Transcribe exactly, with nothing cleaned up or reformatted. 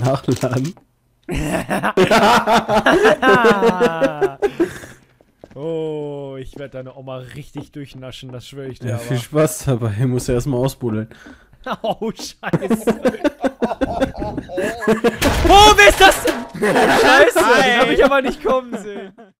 nachladen. Oh, ich werde deine Oma richtig durchnaschen, das schwöre ich dir. Ja, aber. Viel Spaß dabei, ich muss ja erstmal ausbuddeln. Oh, scheiße. Oh, wer ist das? Oh, scheiße, den hab ich aber nicht kommen sehen.